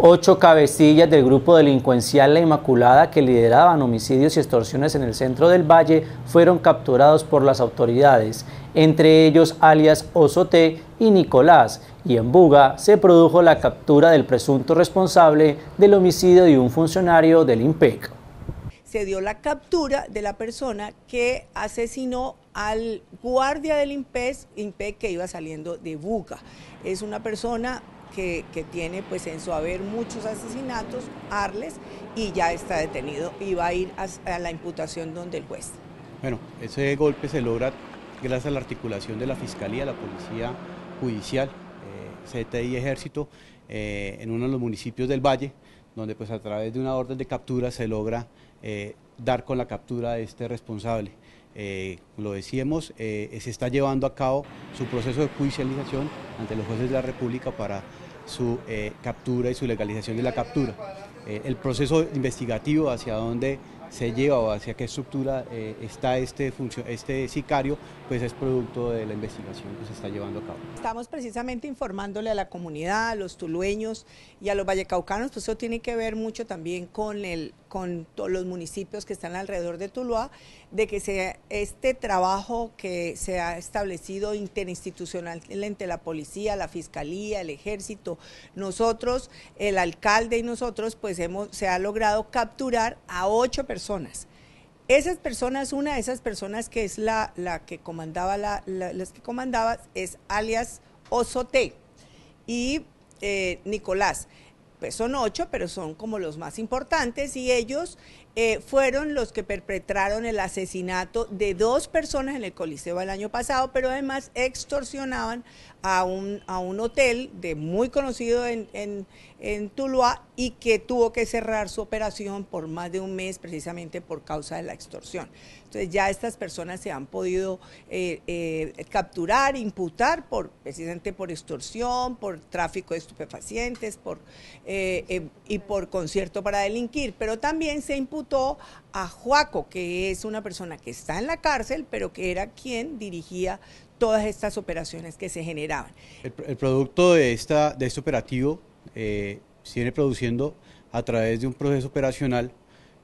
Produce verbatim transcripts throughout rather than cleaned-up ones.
ocho cabecillas del grupo delincuencial La Inmaculada que lideraban homicidios y extorsiones en el centro del Valle fueron capturados por las autoridades, entre ellos alias Oso T y Nicolás, y en Buga se produjo la captura del presunto responsable del homicidio de un funcionario del INPEC. Se dio la captura de la persona que asesinó al guardia del INPEC que iba saliendo de Buga. Es una persona que, que tiene pues en su haber muchos asesinatos, arles, y ya está detenido y va a ir a, a la imputación donde el juez. Bueno, ese golpe se logra gracias a la articulación de la Fiscalía, la Policía Judicial, eh, C T I y Ejército, eh, en uno de los municipios del Valle, donde pues a través de una orden de captura se logra eh, dar con la captura de este responsable. Eh, lo decíamos, eh, se está llevando a cabo su proceso de judicialización ante los jueces de la República para su eh, captura y su legalización de la captura. Eh, el proceso investigativo hacia dónde se lleva o hacia qué estructura eh, está este, este sicario, pues es producto de la investigación que se está llevando a cabo. Estamos precisamente informándole a la comunidad, a los tulueños y a los vallecaucanos, pues eso tiene que ver mucho también con, el, con los municipios que están alrededor de Tuluá, de que sea este trabajo que se ha establecido interinstitucional entre la policía, la fiscalía, el ejército, nosotros, el alcalde y nosotros, pues hemos, se ha logrado capturar a ocho personas Personas. Esas personas, una de esas personas que es la, la que comandaba, la, la, las que comandaba es alias Oso T y eh, Nicolás. Pues son ocho, pero son como los más importantes, y ellos eh, fueron los que perpetraron el asesinato de dos personas en el Coliseo el año pasado, pero además extorsionaban a un, a un hotel de muy conocido en, en, en Tuluá, y que tuvo que cerrar su operación por más de un mes precisamente por causa de la extorsión. Entonces ya estas personas se han podido eh, eh, capturar, imputar por, precisamente por extorsión, por tráfico de estupefacientes, por, eh, eh, y por concierto para delinquir, pero también se imputó a Joaco, que es una persona que está en la cárcel, pero que era quien dirigía todas estas operaciones que se generaban. El, el producto de, esta, de este operativo eh, se viene produciendo a través de un proceso operacional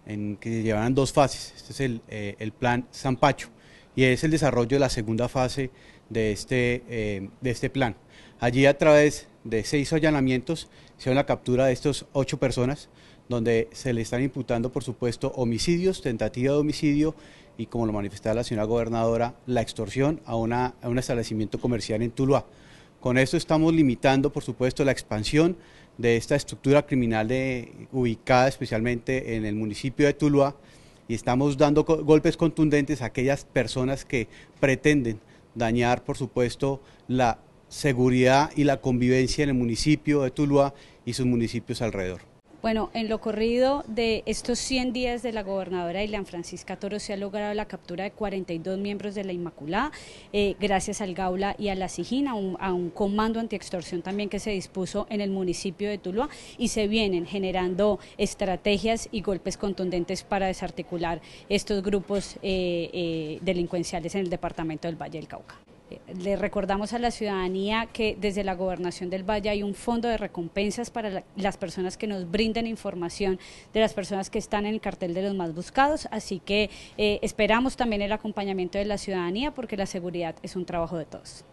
en que se llevarán dos fases. Este es el, eh, el plan San Pacho, y es el desarrollo de la segunda fase de este, eh, de este plan. Allí, a través de seis allanamientos, se dio la captura de estos ocho personas, donde se le están imputando, por supuesto, homicidios, tentativa de homicidio y, como lo manifestaba la señora gobernadora, la extorsión a, una, a un establecimiento comercial en Tuluá. Con esto estamos limitando, por supuesto, la expansión de esta estructura criminal de, ubicada especialmente en el municipio de Tuluá, y estamos dando golpes contundentes a aquellas personas que pretenden dañar, por supuesto, la seguridad y la convivencia en el municipio de Tuluá y sus municipios alrededor. Bueno, en lo corrido de estos cien días de la gobernadora Elian Francisca Toro se ha logrado la captura de cuarenta y dos miembros de la Inmaculada, eh, gracias al GAULA y a la SIJIN, a un, a un comando antiextorsión también que se dispuso en el municipio de Tuluá, y se vienen generando estrategias y golpes contundentes para desarticular estos grupos eh, eh, delincuenciales en el departamento del Valle del Cauca. Le recordamos a la ciudadanía que desde la Gobernación del Valle hay un fondo de recompensas para la, las personas que nos brinden información de las personas que están en el cartel de los más buscados, así que eh, esperamos también el acompañamiento de la ciudadanía, porque la seguridad es un trabajo de todos.